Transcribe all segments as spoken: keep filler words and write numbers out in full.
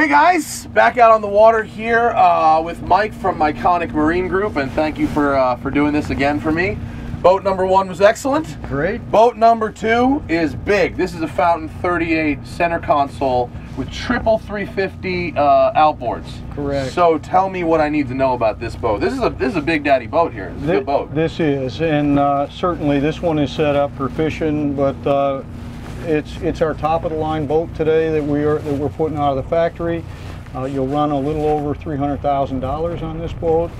Hey guys, back out on the water here uh, with Mike from Iconic Marine Group, and thank you for uh, for doing this again for me. Boat number one was excellent. Great. Boat number two is big. This is a Fountain thirty-eight center console with triple three fifty uh, outboards. Correct. So tell me what I need to know about this boat. This is a this is a big daddy boat here. It's a good boat. This is, and uh, certainly this one is set up for fishing, but uh, it's it's our top of the line boat today that we are that we're putting out of the factory. Uh, you'll run a little over three hundred thousand dollars on this boat.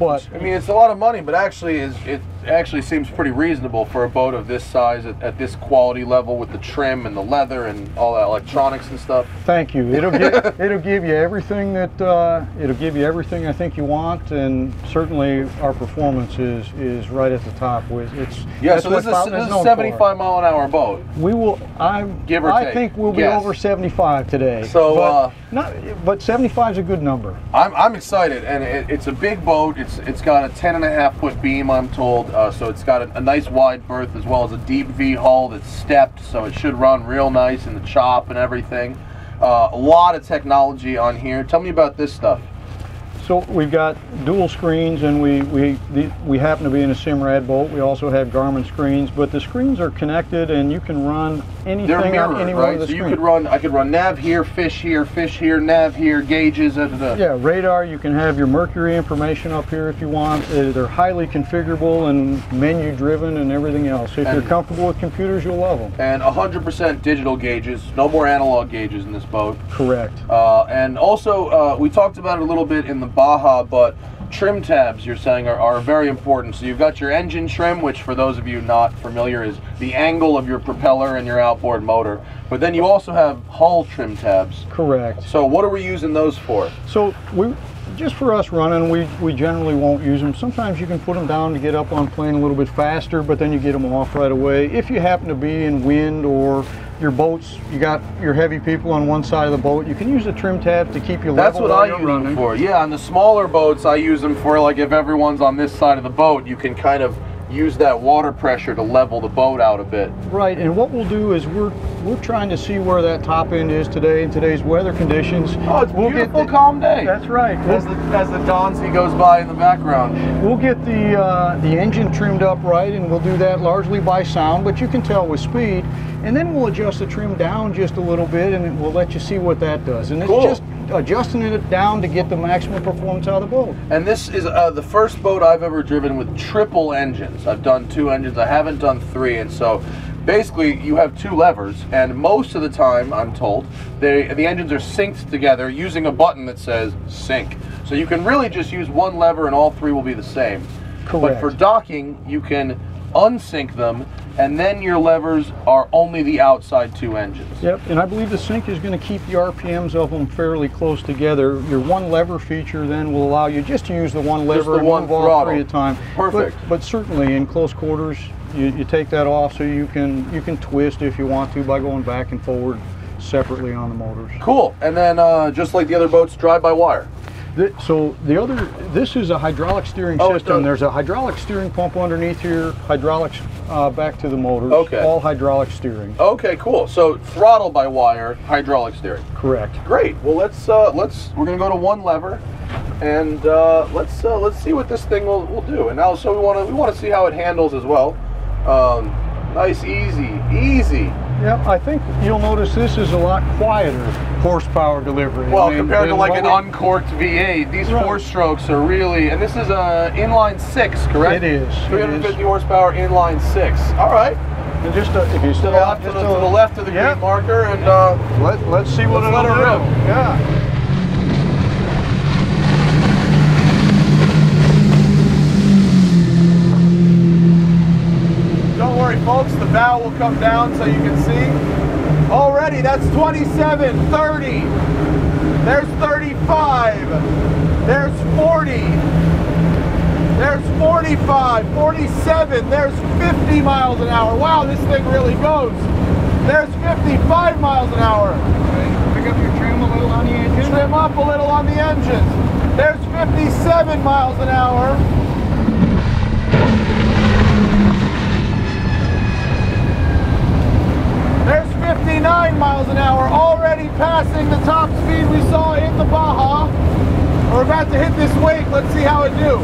But, I mean, it's a lot of money, but actually is it actually seems pretty reasonable for a boat of this size at, at this quality level with the trim and the leather and all that electronics and stuff. Thank you. It'll give, it'll give you everything that uh, it'll give you everything I think you want, and certainly our performance is is right at the top. With it's yeah. So this is a seventy-five mile an hour boat. We will. I give or I take. think we'll be yes. over seventy-five today. So, but, uh, not, but seventy-five is a good number. I'm I'm excited, and it, it's a big boat. It's It's, it's got a ten and a half foot beam, I'm told, uh, so it's got a, a nice wide berth as well as a deep V hull that's stepped, so it should run real nice in the chop and everything. Uh, a lot of technology on here. Tell me about this stuff. So we've got dual screens, and we, we, the, we happen to be in a Simrad boat. We also have Garmin screens, but the screens are connected and you can run anything on any one of the screens. So screen. you could run, I could run nav here, fish here, fish here, nav here, gauges. Da, da, da. Yeah, radar, you can have your Mercury information up here if you want. They're highly configurable and menu driven and everything else. If and you're comfortable with computers, you'll love them. And one hundred percent digital gauges, no more analog gauges in this boat. Correct. Uh, and also, uh, we talked about it a little bit in the Baja, but trim tabs, you're saying, are, are very important. So you've got your engine trim, which for those of you not familiar is the angle of your propeller and your outboard motor, but then you also have hull trim tabs. Correct. So what are we using those for? So we just for us running, we, we generally won't use them. Sometimes you can put them down to get up on plane a little bit faster, but then you get them off right away. If you happen to be in wind or your boats, you got your heavy people on one side of the boat, you can use the trim tabs to keep you level. That's what I use them for. Yeah, on the smaller boats, I use them for, like, if everyone's on this side of the boat, you can kind of use that water pressure to level the boat out a bit. Right, and what we'll do is we're we're trying to see where that top end is today in today's weather conditions. Oh, it's a we'll beautiful, the, calm day. That's right. As the, as the Donzi goes by in the background. We'll get the, uh, the engine trimmed up right, and we'll do that largely by sound, but you can tell with speed, and then we'll adjust the trim down just a little bit, and we'll let you see what that does. And it's cool. just adjusting it down to get the maximum performance out of the boat. And this is uh, the first boat I've ever driven with triple engines. I've done two engines, I haven't done three, and so basically you have two levers, and most of the time, I'm told, they, the engines are synced together using a button that says sync. So you can really just use one lever and all three will be the same. Correct. But for docking, you can unsync them, and then your levers are only the outside two engines. Yep, and I believe the sync is going to keep the R P Ms of them fairly close together. Your one lever feature then will allow you just to use the one lever the and one move all three at a time. Perfect. But, but certainly in close quarters, you, you take that off so you can you can twist if you want to by going back and forward separately on the motors. Cool. And then uh, just like the other boats, drive by wire. So the other, this is a hydraulic steering oh, system. There's a hydraulic steering pump underneath here, hydraulics uh, back to the motors, okay. all hydraulic steering. Okay, cool. So throttle by wire, hydraulic steering. Correct. Great. Well, let's uh, let's we're gonna go to one lever, and uh, let's uh, let's see what this thing will, will do. And now, so we want to we want to see how it handles as well. Um, nice, easy, easy. Yeah, I think you'll notice this is a lot quieter horsepower delivery. Well, I mean, compared to like an uncorked V eight, these right. four strokes are really, and this is a inline six, correct? It is. three hundred fifty it is. horsepower inline six. All right. And just a, if you step yeah, off just to, a, to the left of the yeah. green marker, and uh, let let's see what it'll do. Yeah. Folks, the bow will come down so you can see. Already, that's twenty-seven, thirty. There's thirty-five. There's forty. There's forty-five, forty-seven. There's fifty miles an hour. Wow, this thing really goes. There's fifty-five miles an hour. Pick up your trim a little on the engine. Trim up a little on the engines. There's fifty-seven miles an hour. fifty-nine miles an hour, already passing the top speed we saw in the Baja. We're about to hit this wake. Let's see how it do.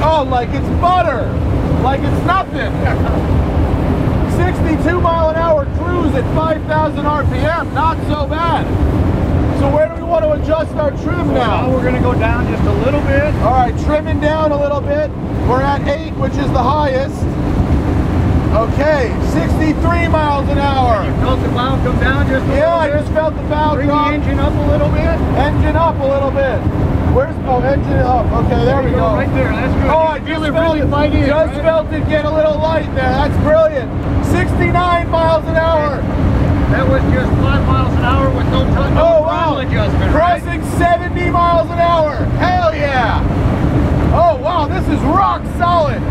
Oh, like it's butter. Like it's nothing. sixty-two mile an hour cruise at five thousand R P M. Not so bad. So where do we want to adjust our trim now? Well, we're going to go down just a little bit. All right, trimming down a little bit. We're at eight, which is the highest. Okay, sixty-three miles an hour. You felt the valve come down just a yeah, little bit? Yeah, I just felt the valve Bring come. Bring the engine up a little bit. Engine up a little bit. Where's, oh, engine up. Okay, there, there we go. go. Right there, that's good. Oh, I just really, felt really it, in, just right? felt it get a little light there. That's brilliant. sixty-nine miles an hour. That was just five miles an hour with no touch. Oh, wow. Adjustment, Pressing right? seventy miles an hour. Hell yeah. Oh, wow, this is rock solid.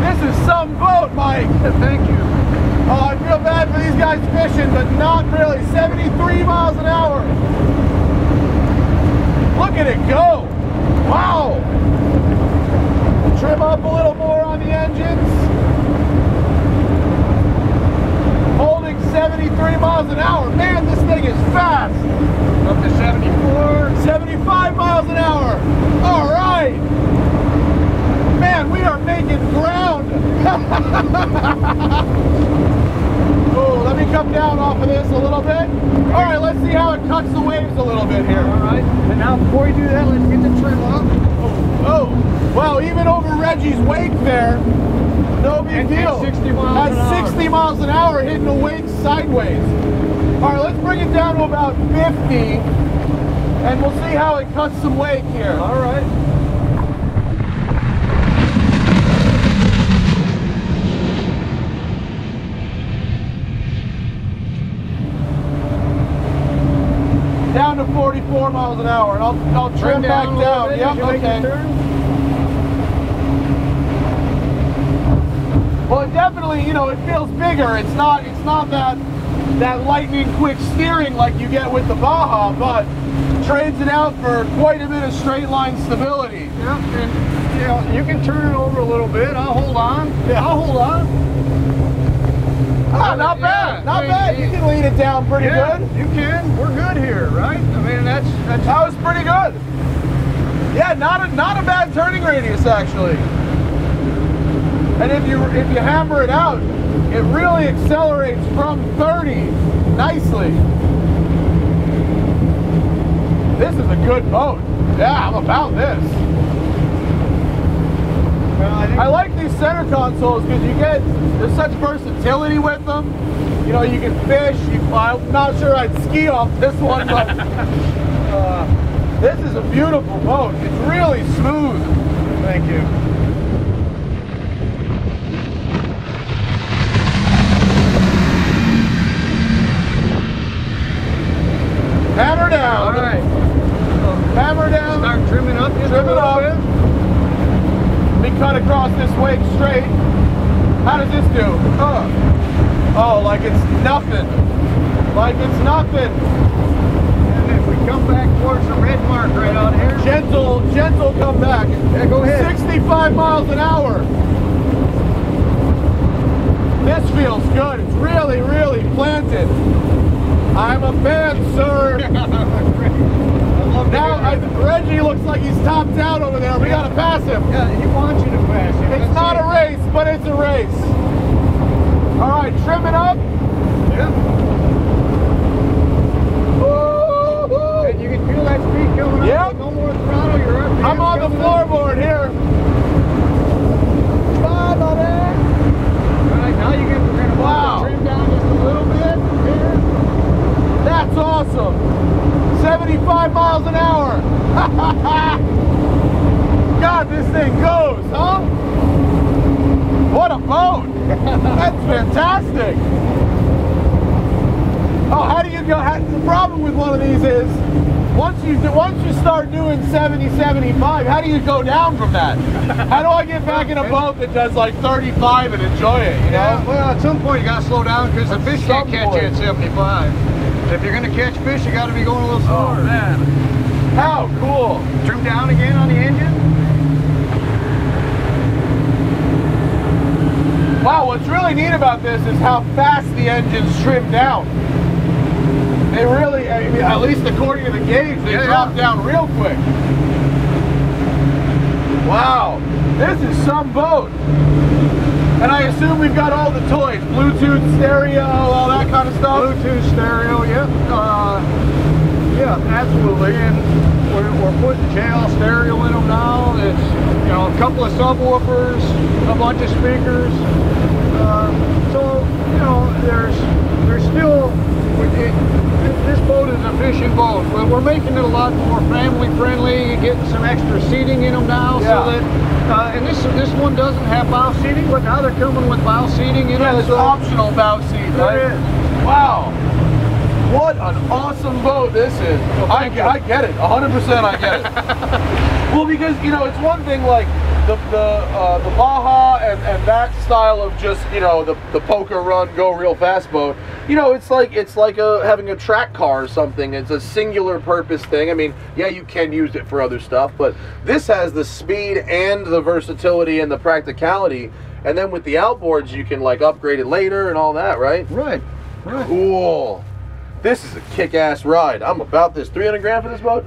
This is some boat, Mike. Thank you. Oh, I feel bad for these guys fishing, but not really. seventy-three miles an hour. Look at it go. Wow. Trim up a little more on the engines. Holding seventy-three miles an hour. Man, this thing is fast. Up to seventy-four. seventy-five miles an hour. All right. Man, we are making ground. Oh, let me come down off of this a little bit. All right, let's see how it cuts the waves a little bit here. All right, and now before you do that, let's get the trim up. Oh, oh. Wow, even over Reggie's wake there, no big and deal. At sixty miles an hour. At sixty miles an hour, hitting the wake sideways. All right, let's bring it down to about fifty, and we'll see how it cuts some wake here. All right. Down to forty-four miles an hour, and I'll, I'll trim down back down. Bit, yep, okay. Well, it definitely, you know, it feels bigger. It's not, it's not that that lightning quick steering like you get with the Baja, but trades it out for quite a bit of straight line stability. Yeah, and you know, you can turn it over a little bit. I'll hold on. Yeah, I'll hold on. Oh, not bad, yeah, not I mean, bad. You can lean it down pretty yeah, good. You can. We're good here, right? I mean, that's, that's that was pretty good. Yeah, not a not a bad turning radius actually. And if you if you hammer it out, it really accelerates from thirty nicely. This is a good boat. Yeah, I'm about this. Well, I think I like these center consoles because you get there's such versatility with them. You know, you can fish. You, I'm not sure I'd ski off this one, but uh, this is a beautiful boat. It's really smooth. Thank you. Hammer down. All right. Hammer down. Start trimming up. Trim it up. We cut across this wake straight. How does this do? Huh. Oh, like it's nothing. Like it's nothing. And if we come back towards the red mark right on here. Gentle, gentle come back. Yeah, go ahead. sixty-five miles an hour. This feels good. It's really, really planted. I'm a fan, sir. I love now, I, Reggie looks like he's topped out over there. We yeah. gotta pass him. Yeah, he wants you to pass him. It's That's not it. a race, but it's a race. All right, trim it up. Yeah. And you can feel that speed coming yep. up. No more throttle. You're up. Your I'm on the floorboard here. Bye, buddy. All right, now you can. We're gonna wow. trim down just a little bit. Here. That's awesome. seventy-five miles an hour. God, this thing goes, huh? What a boat. That's fantastic. Oh, how do you go? How, the problem with one of these is once you once you start doing seventy, seventy-five, how do you go down from that? How do I get back in a boat that does like thirty-five and enjoy it? You know? Yeah, well, at some point you gotta slow down because the fish can't catch you at seventy-five. If you're gonna catch fish, you gotta be going a little slower. Oh, man. How cool. Trim down again on the engine. really neat about this is how fast the engine's trimmed down. They really, I mean, at least according to the gauge, they yeah, drop yeah. down real quick. Wow, this is some boat. And I assume we've got all the toys, Bluetooth, stereo, all that kind of stuff? Bluetooth, stereo, yeah. Uh, yeah, absolutely. And we're, we're putting channel stereo in them now. It's, you know, a couple of subwoofers, a bunch of speakers. Uh, so, you know, there's, there's still, it, this boat is a fishing boat, but we're making it a lot more family friendly, getting some extra seating in them now yeah. so that, Uh, and this this one doesn't have bow seating, but now they're coming with bow seating. You yeah, know, it's so optional bow seat, right? It is. Wow, what an awesome boat this is. Well, I, I get it, one hundred percent I get it. Well, because, you know, it's one thing like the the, uh, the Baja and, and that style of just, you know, the, the poker run, go real fast boat. You know, it's like it's like a, having a track car or something. It's a singular purpose thing. I mean, yeah, you can use it for other stuff, but this has the speed and the versatility and the practicality. And then with the outboards, you can like upgrade it later and all that, right? Right, right. Cool. This is a kick-ass ride. I'm about this. three hundred grand for this boat?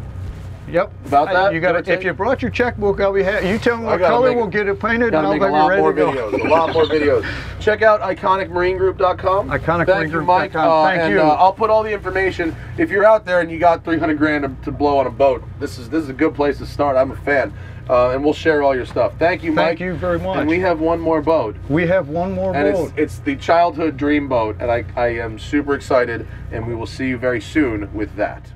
Yep. About that? You got If you brought your checkbook, I'll be happy. You tell me what color, we'll get it painted, and I'll be ready to go. A lot more videos. Check out iconic marine group dot com. iconic marine group dot com. Thank you, Mike. Uh, Thank and, you. Uh, I'll put all the information. If you're out there and you got three hundred grand to, to blow on a boat, this is this is a good place to start. I'm a fan. Uh, and we'll share all your stuff. Thank you, Mike. Thank you very much. And we have one more boat. We have one more and boat. And it's, it's the childhood dream boat, and I, I am super excited, and we will see you very soon with that.